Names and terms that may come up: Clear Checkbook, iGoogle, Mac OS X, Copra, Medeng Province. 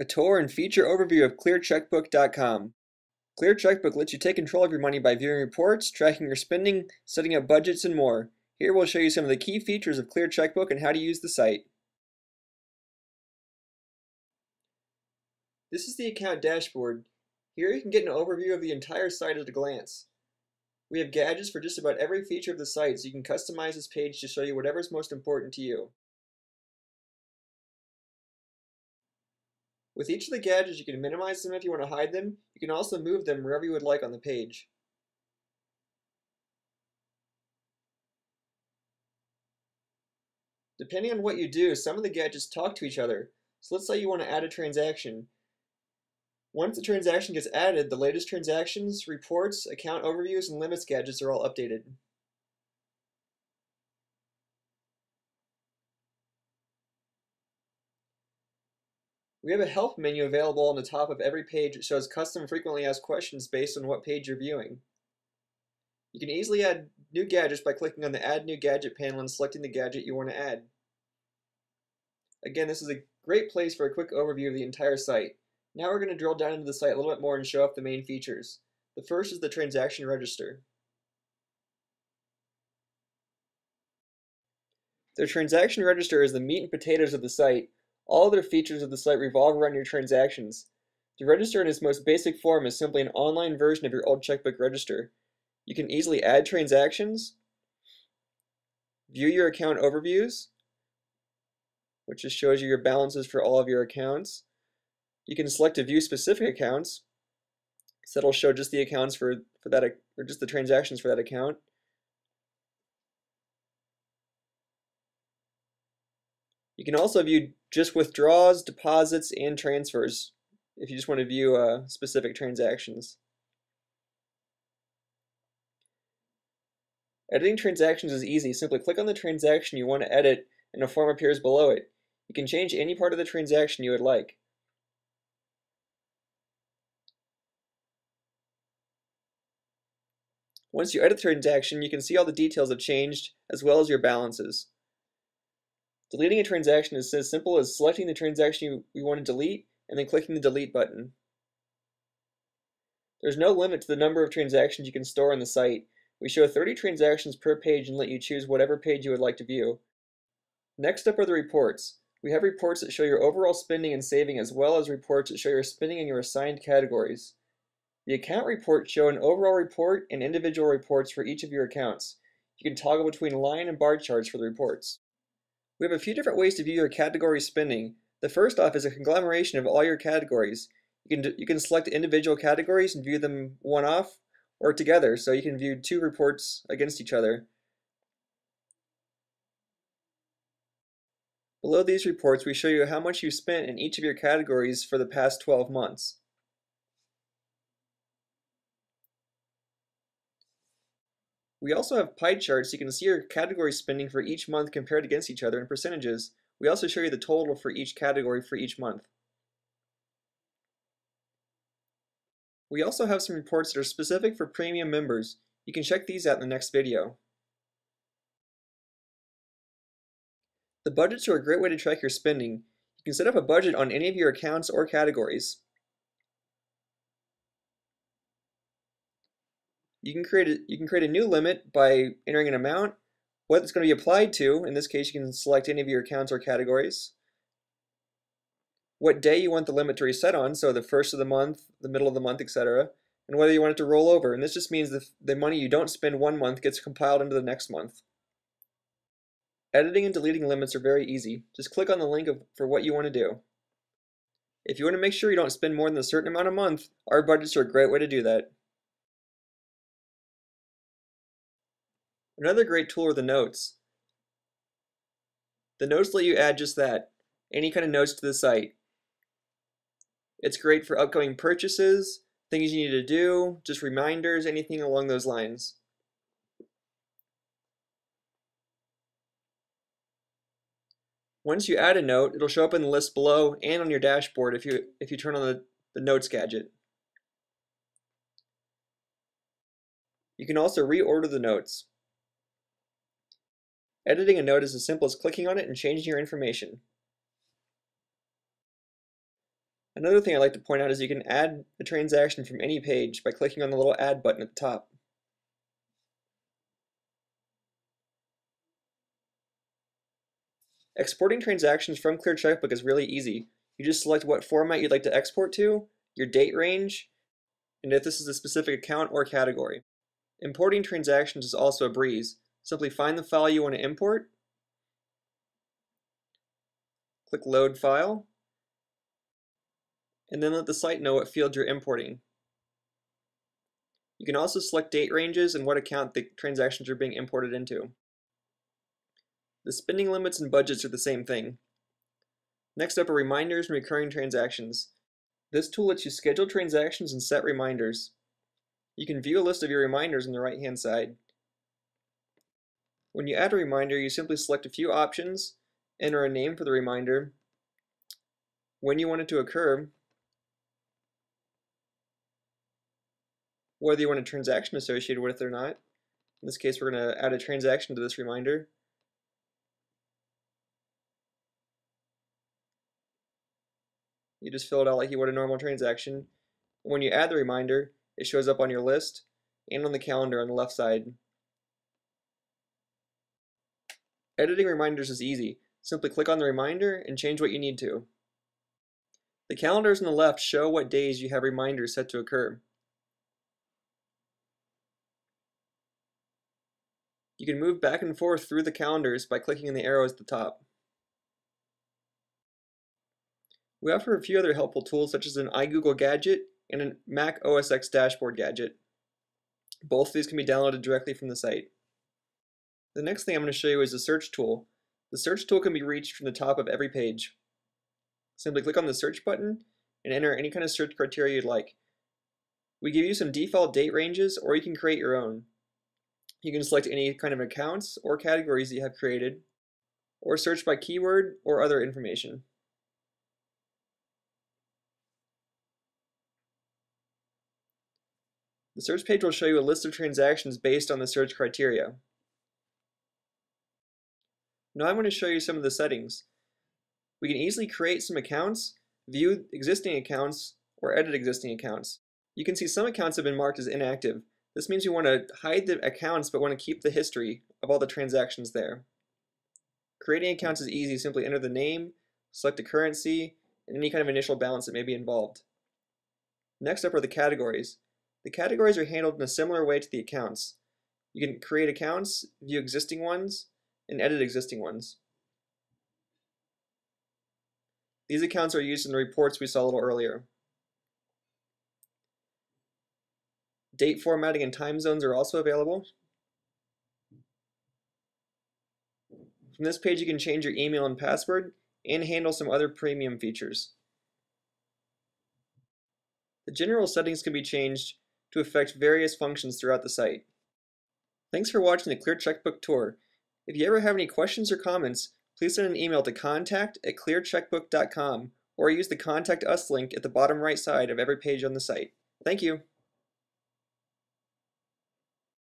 A tour and feature overview of clearcheckbook.com. Clear Checkbook lets you take control of your money by viewing reports, tracking your spending, setting up budgets, and more. Here we'll show you some of the key features of Clear Checkbook and how to use the site. This is the account dashboard. Here you can get an overview of the entire site at a glance. We have gadgets for just about every feature of the site, so you can customize this page to show you whatever's most important to you. With each of the gadgets, you can minimize them if you want to hide them. You can also move them wherever you would like on the page. Depending on what you do, some of the gadgets talk to each other. So let's say you want to add a transaction. Once the transaction gets added, the latest transactions, reports, account overviews, and limits gadgets are all updated. We have a help menu available on the top of every page that shows custom frequently asked questions based on what page you're viewing. You can easily add new gadgets by clicking on the Add New Gadget panel and selecting the gadget you want to add. Again, this is a great place for a quick overview of the entire site. Now we're going to drill down into the site a little bit more and show off the main features. The first is the transaction register. The transaction register is the meat and potatoes of the site. All other features of the site revolve around your transactions. The register in its most basic form is simply an online version of your old checkbook register. You can easily add transactions, view your account overviews, which just shows you your balances for all of your accounts. You can select to view specific accounts, so that'll show just the accounts for that, or just the transactions for that account. You can also view just withdrawals, deposits, and transfers if you just want to view specific transactions. Editing transactions is easy. Simply click on the transaction you want to edit and a form appears below it. You can change any part of the transaction you would like. Once you edit the transaction, you can see all the details have changed as well as your balances. Deleting a transaction is as simple as selecting the transaction you want to delete and then clicking the delete button. There's no limit to the number of transactions you can store on the site. We show 30 transactions per page and let you choose whatever page you would like to view. Next up are the reports. We have reports that show your overall spending and saving as well as reports that show your spending and your assigned categories. The account reports show an overall report and individual reports for each of your accounts. You can toggle between line and bar charts for the reports. We have a few different ways to view your category spending. The first off is a conglomeration of all your categories. You can select individual categories and view them one-off or together, so you can view two reports against each other. Below these reports, we show you how much you spent in each of your categories for the past 12 months. We also have pie charts so you can see your category spending for each month compared against each other in percentages. We also show you the total for each category for each month. We also have some reports that are specific for premium members. You can check these out in the next video. The budgets are a great way to track your spending. You can set up a budget on any of your accounts or categories. You can create a new limit by entering an amount, what it's going to be applied to. In this case, you can select any of your accounts or categories. What day you want the limit to reset on, so the first of the month, the middle of the month, etc. And whether you want it to roll over. And this just means the money you don't spend one month gets compiled into the next month. Editing and deleting limits are very easy. Just click on the link for what you want to do. If you want to make sure you don't spend more than a certain amount a month, our budgets are a great way to do that. Another great tool are the notes. The notes let you add just that, any kind of notes to the site. It's great for upcoming purchases, things you need to do, just reminders, anything along those lines. Once you add a note, it'll show up in the list below and on your dashboard if you turn on the notes gadget. You can also reorder the notes. Editing a note is as simple as clicking on it and changing your information. Another thing I'd like to point out is you can add a transaction from any page by clicking on the little add button at the top. Exporting transactions from Clear Checkbook is really easy. You just select what format you'd like to export to, your date range, and if this is a specific account or category. Importing transactions is also a breeze. Simply find the file you want to import, click Load File, and then let the site know what field you're importing. You can also select date ranges and what account the transactions are being imported into. The spending limits and budgets are the same thing. Next up are reminders and recurring transactions. This tool lets you schedule transactions and set reminders. You can view a list of your reminders on the right-hand side. When you add a reminder, you simply select a few options, enter a name for the reminder, when you want it to occur, whether you want a transaction associated with it or not. In this case, we're going to add a transaction to this reminder. You just fill it out like you would a normal transaction. When you add the reminder, it shows up on your list and on the calendar on the left side. Editing reminders is easy. Simply click on the reminder and change what you need to. The calendars on the left show what days you have reminders set to occur. You can move back and forth through the calendars by clicking on the arrows at the top. We offer a few other helpful tools such as an iGoogle gadget and a Mac OS X dashboard gadget. Both of these can be downloaded directly from the site. The next thing I'm going to show you is the search tool. The search tool can be reached from the top of every page. Simply click on the search button and enter any kind of search criteria you'd like. We give you some default date ranges, or you can create your own. You can select any kind of accounts or categories that you have created, or search by keyword or other information. The search page will show you a list of transactions based on the search criteria. Now I'm going to show you some of the settings. We can easily create some accounts, view existing accounts, or edit existing accounts. You can see some accounts have been marked as inactive. This means we want to hide the accounts but want to keep the history of all the transactions there. Creating accounts is easy. Simply enter the name, select a currency, and any kind of initial balance that may be involved. Next up are the categories. The categories are handled in a similar way to the accounts. You can create accounts, view existing ones, and edit existing ones. These accounts are used in the reports we saw a little earlier. Date formatting and time zones are also available. From this page, you can change your email and password and handle some other premium features. The general settings can be changed to affect various functions throughout the site. Thanks for watching the Clear Checkbook tour. If you ever have any questions or comments, please send an email to contact@clearcheckbook.com or use the Contact Us link at the bottom right side of every page on the site. Thank you.